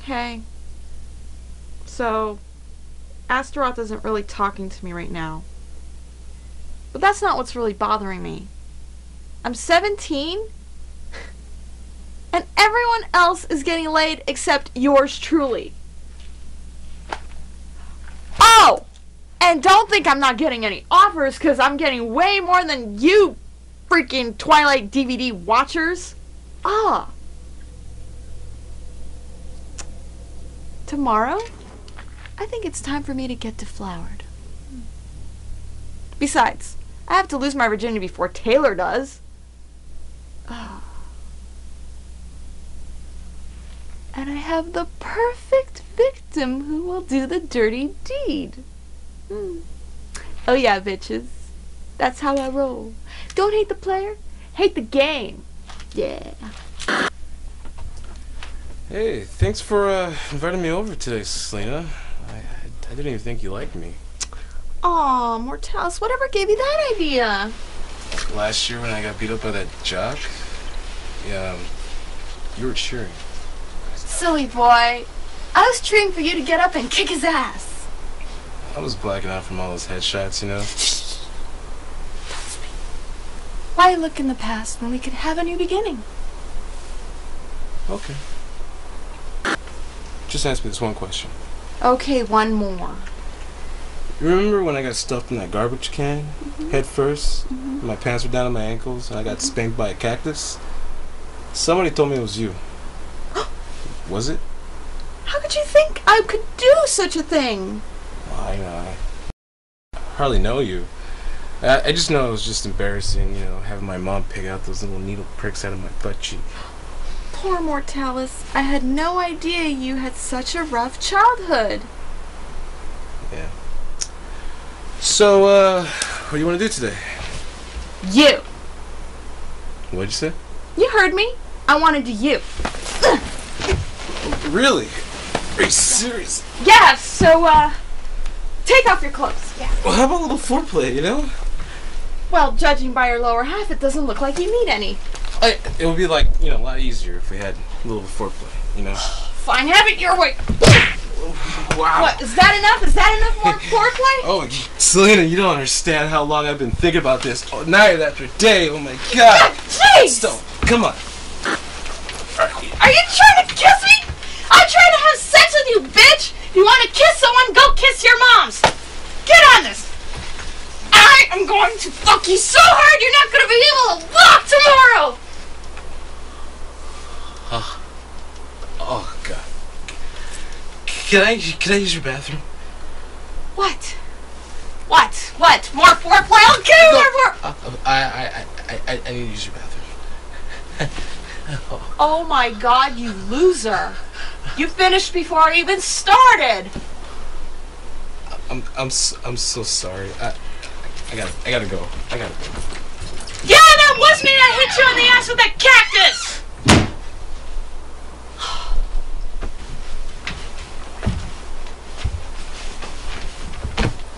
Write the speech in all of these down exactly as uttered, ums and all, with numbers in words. Okay. So, Astaroth isn't really talking to me right now. But that's not what's really bothering me. I'm seventeen, and everyone else is getting laid except yours truly. Oh! And don't think I'm not getting any offers, because I'm getting way more than you freaking Twilight D V D watchers. Ah. Tomorrow, I think it's time for me to get deflowered. Besides, I have to lose my virginity before Taylor does. Oh. And I have the perfect victim who will do the dirty deed. Mm. Oh yeah, bitches. That's how I roll. Don't hate the player, hate the game. Yeah. Hey, thanks for uh, inviting me over today, Selena. I, I didn't even think you liked me. Aw, Mortalis, whatever gave you that idea? Last year when I got beat up by that jock, yeah, you were cheering. Silly boy. I was cheering for you to get up and kick his ass. I was blacking out from all those headshots, you know? Shh. Don't speak. Why look in the past when we could have a new beginning? Okay. Just ask me this one question. Okay, one more. You remember when I got stuffed in that garbage can, mm-hmm. head first, mm-hmm. my pants were down to my ankles, and I got mm-hmm. spanked by a cactus? Somebody told me it was you. Was it? How could you think I could do such a thing? Well, I, uh, I hardly know you. I, I just know it was just embarrassing, you know, having my mom pick out those little needle pricks out of my butt cheek. Poor Mortalis, I had no idea you had such a rough childhood. Yeah. So, uh, what do you want to do today? You. What'd you say? You heard me. I want to do you. Really? Are you serious? Yeah, so, uh, take off your clothes. Yeah. Well, how about a little foreplay, you know? Well, judging by your lower half, it doesn't look like you need any. I, it would be, like, you know, a lot easier if we had a little foreplay, you know? Fine, have it your way. Wow. What, is that enough? Is that enough more foreplay? Oh, Selena, you don't understand how long I've been thinking about this. Oh, night after day. Oh, my God. Jeez. So, come on. Are you trying to kiss me? I'm trying to have sex with you, bitch. If you want to kiss someone, go kiss your moms. Get on this. I am going to fuck you so hard you're not going to be able to walk tomorrow. Oh, oh God. Can I, can I use your bathroom? What? What? What? More foreplay? I'll get you more foreplay. No, I, I, I, I need to use your bathroom. Oh. Oh my God, you loser. You finished before I even started. I'm, I'm, so, I'm so sorry. I, I gotta, I gotta go. I gotta go. Yeah, that was me that hit you in the ass with that cactus!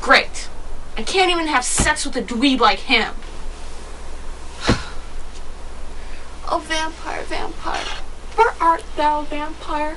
Great. I can't even have sex with a dweeb like him. Oh, vampire, vampire. Where art thou, vampire?